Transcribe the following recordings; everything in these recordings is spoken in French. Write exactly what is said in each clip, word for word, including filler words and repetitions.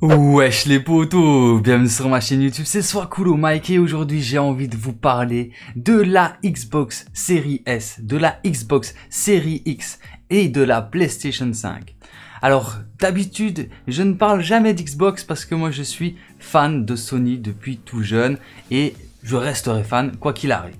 Wesh les potos, bienvenue sur ma chaîne YouTube, c'est Soiscool Mec et aujourd'hui j'ai envie de vous parler de la Xbox Series S, de la Xbox Series X et de la PlayStation cinq. Alors d'habitude je ne parle jamais d'Xbox parce que moi je suis fan de Sony depuis tout jeune et je resterai fan quoi qu'il arrive.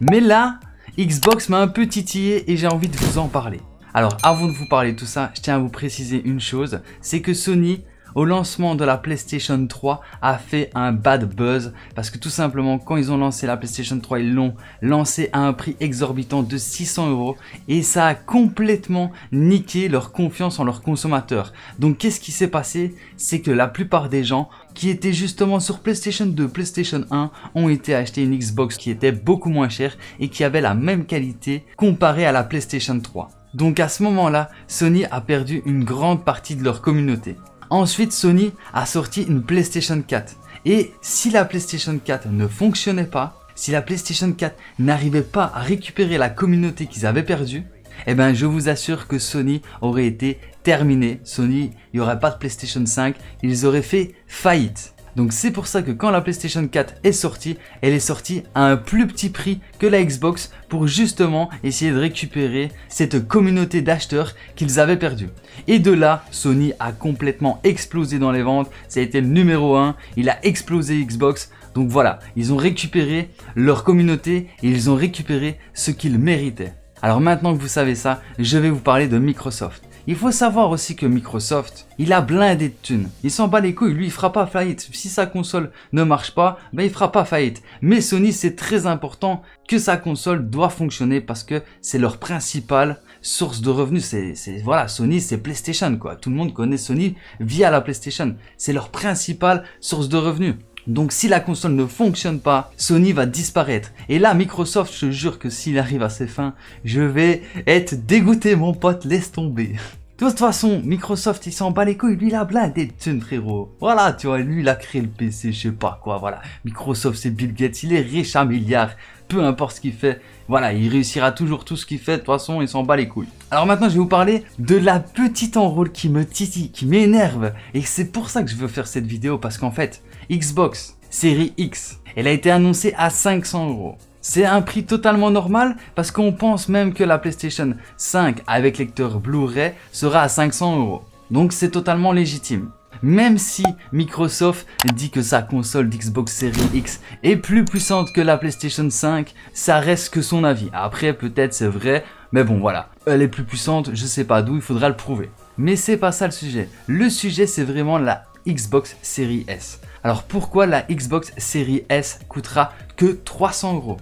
Mais là, Xbox m'a un peu titillé et j'ai envie de vous en parler. Alors avant de vous parler de tout ça, je tiens à vous préciser une chose, c'est que Sony au lancement de la PlayStation trois a fait un bad buzz parce que tout simplement quand ils ont lancé la PlayStation trois, ils l'ont lancé à un prix exorbitant de six cents euros et ça a complètement niqué leur confiance en leurs consommateurs. Donc qu'est-ce qui s'est passé? C'est que la plupart des gens qui étaient justement sur PlayStation deux, PlayStation un ont été acheter une Xbox qui était beaucoup moins chère et qui avait la même qualité comparée à la PlayStation trois. Donc à ce moment-là, Sony a perdu une grande partie de leur communauté. Ensuite, Sony a sorti une PlayStation quatre. Et si la PlayStation quatre ne fonctionnait pas, si la PlayStation quatre n'arrivait pas à récupérer la communauté qu'ils avaient perdue, eh ben je vous assure que Sony aurait été terminé. Sony, il n'y aurait pas de PlayStation cinq, ils auraient fait faillite. Donc c'est pour ça que quand la PlayStation quatre est sortie, elle est sortie à un plus petit prix que la Xbox pour justement essayer de récupérer cette communauté d'acheteurs qu'ils avaient perdue. Et de là, Sony a complètement explosé dans les ventes, ça a été le numéro un, il a explosé Xbox. Donc voilà, ils ont récupéré leur communauté et ils ont récupéré ce qu'ils méritaient. Alors maintenant que vous savez ça, je vais vous parler de Microsoft. Il faut savoir aussi que Microsoft, il a blindé de thunes. Il s'en bat les couilles, lui il fera pas faillite. Si sa console ne marche pas, ben il fera pas faillite. Mais Sony, c'est très important que sa console doit fonctionner parce que c'est leur principale source de revenus. C'est, c'est, voilà, Sony c'est PlayStation quoi. Tout le monde connaît Sony via la PlayStation. C'est leur principale source de revenus. Donc si la console ne fonctionne pas, Sony va disparaître. Et là, Microsoft, je te jure que s'il arrive à ses fins, je vais être dégoûté, mon pote, laisse tomber. De toute façon, Microsoft, il s'en bat les couilles, lui, il a blindé de thunes, frérot. Voilà, tu vois, lui, il a créé le P C, je sais pas quoi, voilà. Microsoft, c'est Bill Gates, il est riche à milliards, peu importe ce qu'il fait. Voilà, il réussira toujours tout ce qu'il fait, de toute façon, il s'en bat les couilles. Alors maintenant, je vais vous parler de la petite enrôle qui me titille, qui m'énerve. Et c'est pour ça que je veux faire cette vidéo, parce qu'en fait, Xbox Series X, elle a été annoncée à cinq cents euros. C'est un prix totalement normal parce qu'on pense même que la PlayStation cinq avec lecteur Blu-ray sera à cinq cents euros. Donc c'est totalement légitime. Même si Microsoft dit que sa console d'Xbox Series X est plus puissante que la PlayStation cinq, ça reste que son avis. Après peut-être c'est vrai, mais bon voilà. Elle est plus puissante, je sais pas d'où, il faudra le prouver. Mais c'est pas ça le sujet. Le sujet c'est vraiment la Xbox Series S. Alors pourquoi la Xbox Series S coûtera que trois cents euros?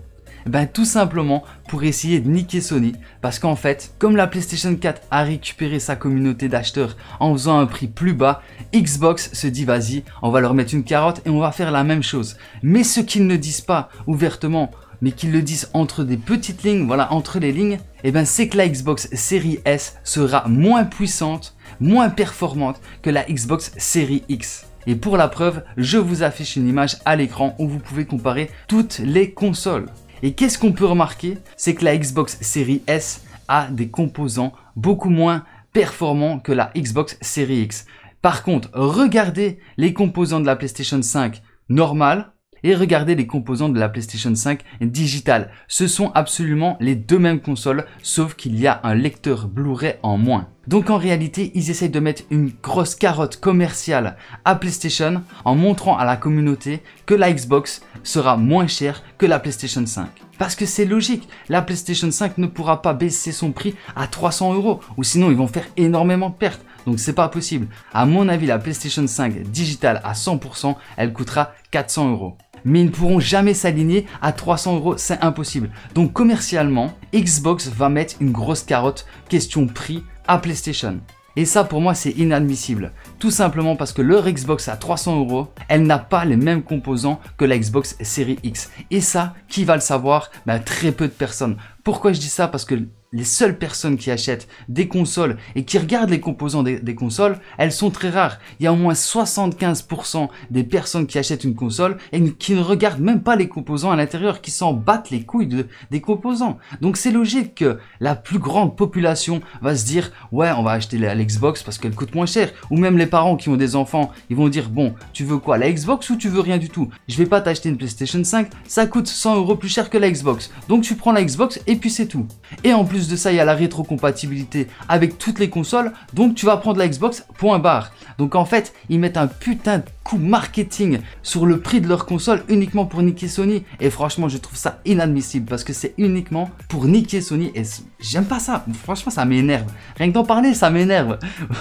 Ben tout simplement pour essayer de niquer Sony parce qu'en fait, comme la PlayStation quatre a récupéré sa communauté d'acheteurs en faisant un prix plus bas, Xbox se dit vas-y, on va leur mettre une carotte et on va faire la même chose. Mais ce qu'ils ne disent pas ouvertement, mais qu'ils le disent entre des petites lignes, voilà, entre les lignes, et ben c'est que la Xbox Series S sera moins puissante, moins performante que la Xbox Series X. Et pour la preuve, je vous affiche une image à l'écran où vous pouvez comparer toutes les consoles. Et qu'est-ce qu'on peut remarquer? C'est que la Xbox Series S a des composants beaucoup moins performants que la Xbox Series X. Par contre, regardez les composants de la PlayStation cinq normale et regardez les composants de la PlayStation cinq digitale. Ce sont absolument les deux mêmes consoles, sauf qu'il y a un lecteur Blu-ray en moins. Donc en réalité, ils essayent de mettre une grosse carotte commerciale à PlayStation en montrant à la communauté que la Xbox sera moins chère que la PlayStation cinq. Parce que c'est logique, la PlayStation cinq ne pourra pas baisser son prix à trois cents euros ou sinon ils vont faire énormément de pertes. Donc c'est pas possible. À mon avis, la PlayStation cinq digitale à cent pour cent, elle coûtera quatre cents euros. Mais ils ne pourront jamais s'aligner à trois cents euros, c'est impossible. Donc commercialement, Xbox va mettre une grosse carotte question prix à PlayStation. Et ça pour moi c'est inadmissible. Tout simplement parce que leur Xbox à trois cents euros, elle n'a pas les mêmes composants que la Xbox Series X. Et ça, qui va le savoir? Ben, très peu de personnes. Pourquoi je dis ça? Parce que les seules personnes qui achètent des consoles et qui regardent les composants des, des consoles, elles sont très rares. Il y a au moins soixante-quinze pour cent des personnes qui achètent une console et qui ne regardent même pas les composants à l'intérieur, qui s'en battent les couilles de, des composants. Donc c'est logique que la plus grande population va se dire « Ouais, on va acheter la, la Xbox parce qu'elle coûte moins cher. » Ou même les parents qui ont des enfants, ils vont dire « Bon, tu veux quoi, la Xbox ou tu veux rien du tout? Je vais pas t'acheter une PlayStation cinq, ça coûte cent euros plus cher que la Xbox. Donc tu prends la Xbox et puis c'est tout. » Et en plus de ça, il y a la rétrocompatibilité avec toutes les consoles, donc tu vas prendre la Xbox, point barre. Donc en fait, ils mettent un putain de coup marketing sur le prix de leur console uniquement pour niquer Sony. Et franchement, je trouve ça inadmissible parce que c'est uniquement pour niquer Sony et j'aime pas ça. Franchement, ça m'énerve. Rien que d'en parler, ça m'énerve.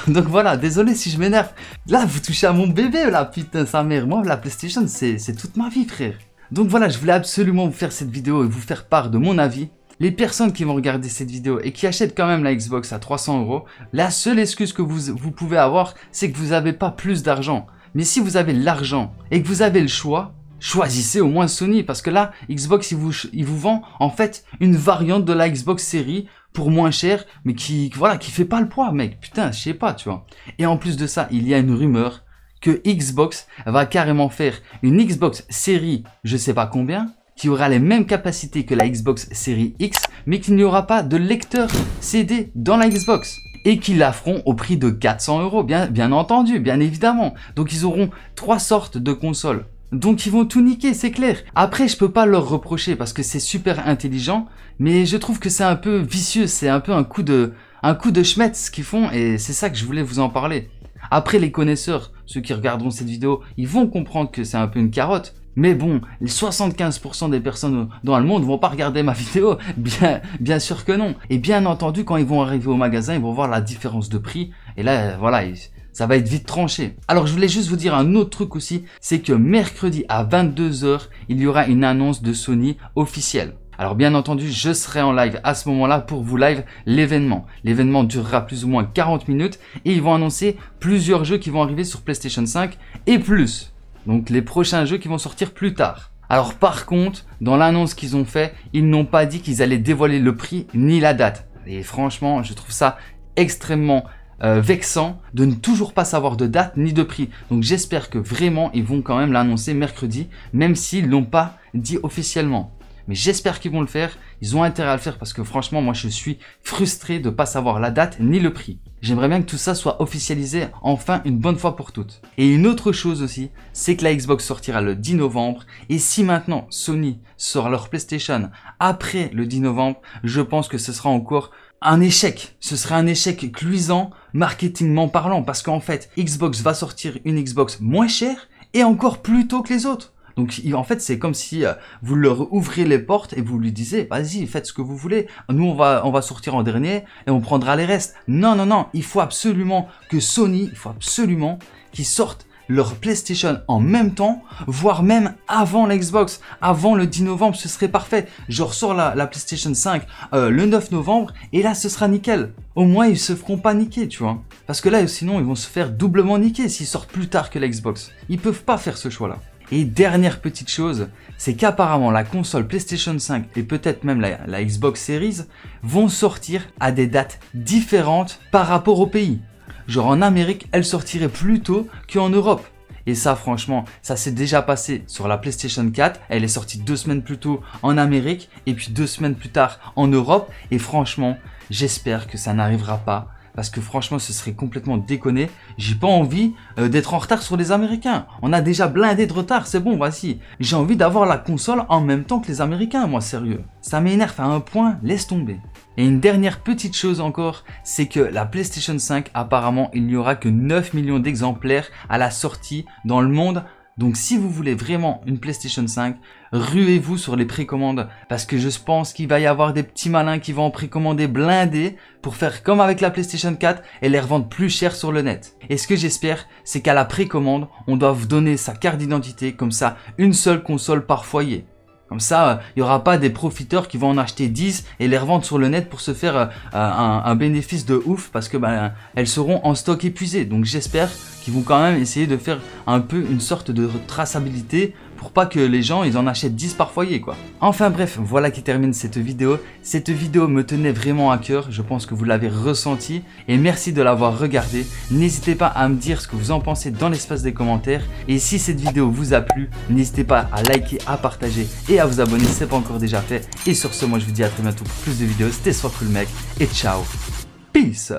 Donc voilà, désolé si je m'énerve. Là, vous touchez à mon bébé, là, putain, sa mère. Moi, la PlayStation, c'est toute ma vie, frère. Donc voilà, je voulais absolument vous faire cette vidéo et vous faire part de mon avis. Les personnes qui vont regarder cette vidéo et qui achètent quand même la Xbox à trois cents euros, la seule excuse que vous, vous pouvez avoir, c'est que vous n'avez pas plus d'argent. Mais si vous avez l'argent et que vous avez le choix, choisissez au moins Sony. Parce que là, Xbox, il vous, il vous vend en fait une variante de la Xbox Series pour moins cher, mais qui, voilà, qui fait pas le poids, mec. Putain, je sais pas, tu vois. Et en plus de ça, il y a une rumeur que Xbox va carrément faire une Xbox Series, je sais pas combien, qui aura les mêmes capacités que la Xbox Series X, mais qu'il n'y aura pas de lecteur C D dans la Xbox. Et qu'ils la feront au prix de quatre cents euros, bien, bien entendu, bien évidemment. Donc ils auront trois sortes de consoles. Donc ils vont tout niquer, c'est clair. Après, je peux pas leur reprocher parce que c'est super intelligent, mais je trouve que c'est un peu vicieux, c'est un peu un coup de, un coup de schmette ce qu'ils font, et c'est ça que je voulais vous en parler. Après, les connaisseurs, ceux qui regarderont cette vidéo, ils vont comprendre que c'est un peu une carotte. Mais bon, les soixante-quinze pour cent des personnes dans le monde vont pas regarder ma vidéo, bien, bien sûr que non. Et bien entendu, quand ils vont arriver au magasin, ils vont voir la différence de prix. Et là, voilà, ça va être vite tranché. Alors, je voulais juste vous dire un autre truc aussi, c'est que mercredi à vingt-deux heures, il y aura une annonce de Sony officielle. Alors bien entendu, je serai en live à ce moment-là pour vous live l'événement. L'événement durera plus ou moins quarante minutes et ils vont annoncer plusieurs jeux qui vont arriver sur PlayStation cinq et plus. Donc les prochains jeux qui vont sortir plus tard. Alors par contre, dans l'annonce qu'ils ont fait, ils n'ont pas dit qu'ils allaient dévoiler le prix ni la date. Et franchement, je trouve ça extrêmement euh, vexant de ne toujours pas savoir de date ni de prix. Donc j'espère que vraiment, ils vont quand même l'annoncer mercredi, même s'ils ne l'ont pas dit officiellement. Mais j'espère qu'ils vont le faire, ils ont intérêt à le faire parce que franchement, moi je suis frustré de ne pas savoir la date ni le prix. J'aimerais bien que tout ça soit officialisé enfin une bonne fois pour toutes. Et une autre chose aussi, c'est que la Xbox sortira le dix novembre et si maintenant Sony sort leur PlayStation après le dix novembre, je pense que ce sera encore un échec. Ce sera un échec cuisant, marketingment parlant, parce qu'en fait, Xbox va sortir une Xbox moins chère et encore plus tôt que les autres. Donc en fait, c'est comme si euh, vous leur ouvrez les portes et vous lui disiez « Vas-y, faites ce que vous voulez. Nous, on va, on va sortir en dernier et on prendra les restes. » Non, non, non. Il faut absolument que Sony, il faut absolument qu'ils sortent leur PlayStation en même temps, voire même avant l'Xbox. Avant le dix novembre, ce serait parfait. Genre, sort la, la PlayStation cinq euh, le neuf novembre et là, ce sera nickel. Au moins, ils se feront pas niquer, tu vois. Parce que là, sinon, ils vont se faire doublement niquer s'ils sortent plus tard que l'Xbox. Ils peuvent pas faire ce choix-là. Et dernière petite chose, c'est qu'apparemment la console PlayStation cinq et peut-être même la, la Xbox Series vont sortir à des dates différentes par rapport au pays. Genre en Amérique, elle sortirait plus tôt qu'en Europe. Et ça franchement, ça s'est déjà passé sur la PlayStation quatre, elle est sortie deux semaines plus tôt en Amérique et puis deux semaines plus tard en Europe. Et franchement, j'espère que ça n'arrivera pas. Parce que franchement, ce serait complètement déconné. J'ai pas envie euh, d'être en retard sur les Américains. On a déjà blindé de retard, c'est bon, voici. J'ai envie d'avoir la console en même temps que les Américains, moi, sérieux. Ça m'énerve à un point, laisse tomber. Et une dernière petite chose encore, c'est que la PlayStation cinq, apparemment, il n'y aura que neuf millions d'exemplaires à la sortie dans le monde. Donc si vous voulez vraiment une PlayStation cinq, ruez-vous sur les précommandes parce que je pense qu'il va y avoir des petits malins qui vont en précommander blindés pour faire comme avec la PlayStation quatre et les revendre plus cher sur le net. Et ce que j'espère, c'est qu'à la précommande, on doit vous donner sa carte d'identité, comme ça, une seule console par foyer. Comme ça, il euh, n'y aura pas des profiteurs qui vont en acheter dix et les revendre sur le net pour se faire euh, un, un bénéfice de ouf parce que bah, elles seront en stock épuisé. Donc j'espère qu'ils vont quand même essayer de faire un peu une sorte de traçabilité pour pas que les gens ils en achètent dix par foyer quoi. Enfin bref, voilà qui termine cette vidéo. Cette vidéo me tenait vraiment à cœur, je pense que vous l'avez ressenti et merci de l'avoir regardée. N'hésitez pas à me dire ce que vous en pensez dans l'espace des commentaires et si cette vidéo vous a plu, n'hésitez pas à liker, à partager et à vous abonner si ce n'est pas encore déjà fait. Et sur ce, moi je vous dis à très bientôt pour plus de vidéos. C'était Soiscool Mec et ciao. Peace.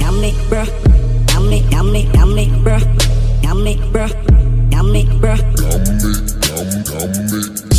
I'm make, I'm make, I'm make, bruh. I'm make, bruh. I'm make, bruh. I'm make, I'm make.